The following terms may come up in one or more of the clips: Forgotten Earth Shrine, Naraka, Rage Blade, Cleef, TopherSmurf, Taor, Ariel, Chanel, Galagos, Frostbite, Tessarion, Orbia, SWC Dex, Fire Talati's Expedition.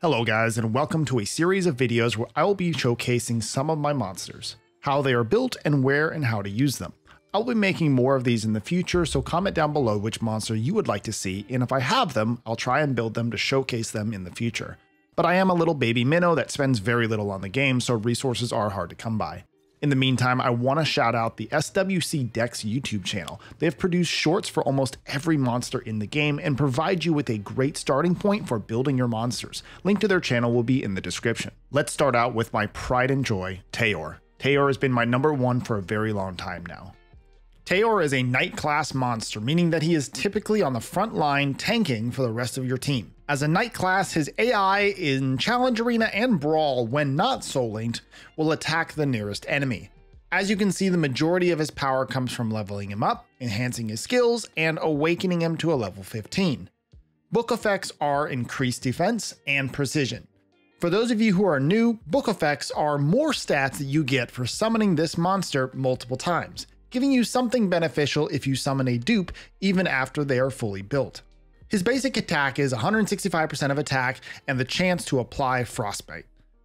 Hello guys, and welcome to a series of videos where I will be showcasing some of my monsters, how they are built and where and how to use them. I'll be making more of these in the future, so comment down below which monster you would like to see, and if I have them, I'll try and build them to showcase them in the future. But I am a little baby minnow that spends very little on the game, so resources are hard to come by. In the meantime, I want to shout out the SWC Dex YouTube channel. They've produced shorts for almost every monster in the game and provide you with a great starting point for building your monsters. Link to their channel will be in the description. Let's start out with my pride and joy, Taor. Taor has been my number one for a very long time now. Taor is a knight class monster, meaning that he is typically on the front line tanking for the rest of your team. As a knight class, his AI in Challenge Arena and Brawl, when not soul linked, will attack the nearest enemy. As you can see, the majority of his power comes from leveling him up, enhancing his skills, and awakening him to a level 15. Book effects are increased defense and precision. For those of you who are new, book effects are more stats that you get for summoning this monster multiple times, giving you something beneficial if you summon a dupe even after they are fully built. His basic attack is 165% of attack and the chance to apply Frostbite.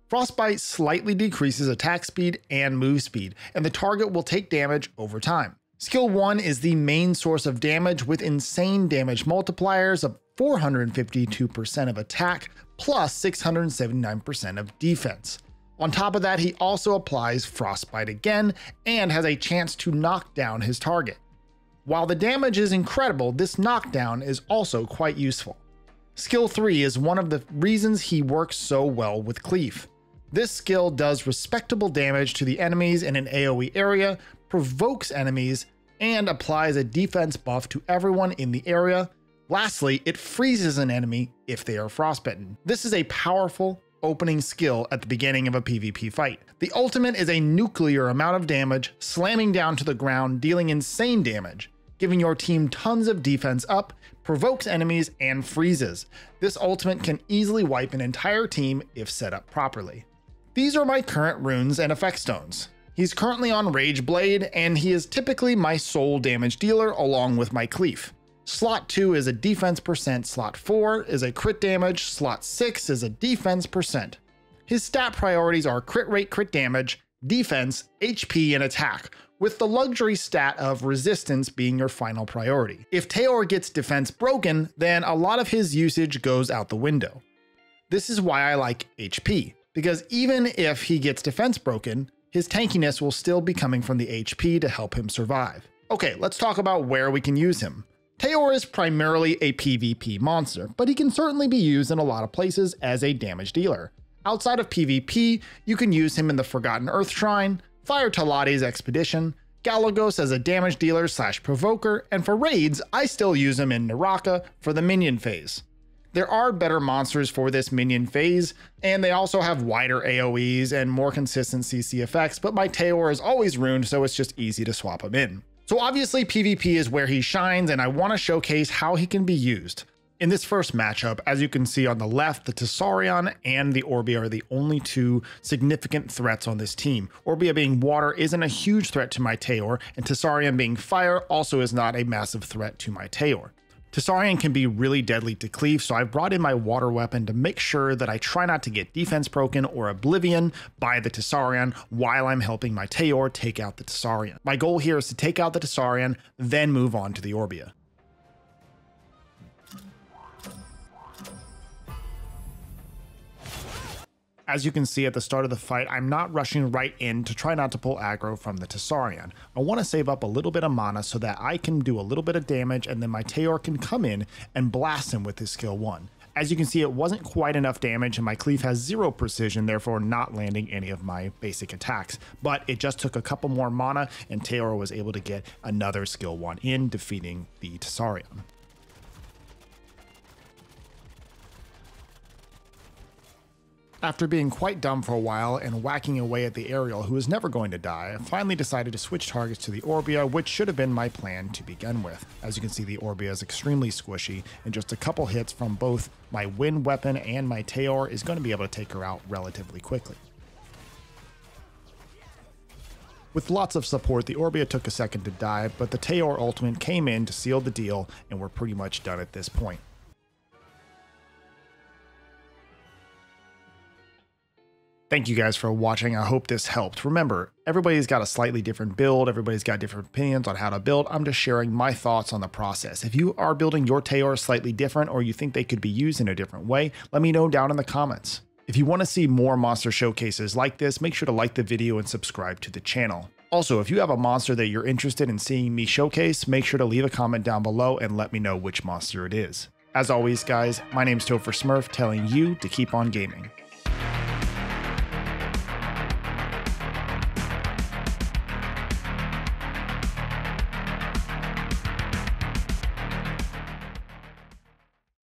Frostbite slightly decreases attack speed and move speed, and the target will take damage over time. Skill 1 is the main source of damage with insane damage multipliers of 452% of attack plus 679% of defense. On top of that, he also applies Frostbite again and has a chance to knock down his target. While the damage is incredible, this knockdown is also quite useful. Skill 3 is one of the reasons he works so well with Cleef. This skill does respectable damage to the enemies in an AoE area, provokes enemies, and applies a defense buff to everyone in the area. Lastly, it freezes an enemy if they are frostbitten. This is a powerful opening skill at the beginning of a PvP fight. The ultimate is a nuclear amount of damage, slamming down to the ground, dealing insane damage, giving your team tons of defense up, provokes enemies, and freezes. This ultimate can easily wipe an entire team if set up properly. These are my current runes and effect stones. He's currently on Rage Blade, and he is typically my sole damage dealer along with my Cleef. Slot 2 is a defense percent, slot 4 is a crit damage, slot 6 is a defense percent. His stat priorities are crit rate, crit damage, defense, HP, and attack, with the luxury stat of resistance being your final priority. If Taor gets defense broken, then a lot of his usage goes out the window. This is why I like HP, because even if he gets defense broken, his tankiness will still be coming from the HP to help him survive. Okay, let's talk about where we can use him. Taor is primarily a PvP monster, but he can certainly be used in a lot of places as a damage dealer. Outside of PvP, you can use him in the Forgotten Earth Shrine, Fire Talati's Expedition, Galagos as a damage dealer slash provoker, and for raids, I still use him in Naraka for the minion phase. There are better monsters for this minion phase, and they also have wider AoEs and more consistent CC effects, but my Taor is always ruined, so it's just easy to swap him in. So obviously PvP is where he shines, and I want to showcase how he can be used. In this first matchup, as you can see on the left, the Tessarion and the Orbia are the only two significant threats on this team. Orbia being water isn't a huge threat to my Taor, and Tessarion being fire also is not a massive threat to my Taor. Tessarion can be really deadly to Cleef, so I brought in my water weapon to make sure that I try not to get defense broken or oblivion by the Tessarion while I'm helping my Taor take out the Tessarion. My goal here is to take out the Tessarion, then move on to the Orbia. As you can see at the start of the fight, I'm not rushing right in to try not to pull aggro from the Tessarion. I want to save up a little bit of mana so that I can do a little bit of damage, and then my Taor can come in and blast him with his skill 1. As you can see, it wasn't quite enough damage, and my Cleef has 0 precision, therefore not landing any of my basic attacks. But it just took a couple more mana, and Taor was able to get another skill 1 in, defeating the Tessarion. After being quite dumb for a while and whacking away at the Ariel, who is never going to die, I finally decided to switch targets to the Orbia, which should have been my plan to begin with. As you can see, the Orbia is extremely squishy, and just a couple hits from both my wind weapon and my Taor is going to be able to take her out relatively quickly. With lots of support, the Orbia took a second to die, but the Taor ultimate came in to seal the deal, and we're pretty much done at this point. Thank you guys for watching. I hope this helped. Remember, everybody's got a slightly different build. Everybody's got different opinions on how to build. I'm just sharing my thoughts on the process. If you are building your Taor slightly different, or you think they could be used in a different way, let me know down in the comments. If you want to see more monster showcases like this, make sure to like the video and subscribe to the channel. Also, if you have a monster that you're interested in seeing me showcase, make sure to leave a comment down below and let me know which monster it is. As always, guys, my name's TopherSmurf, telling you to keep on gaming.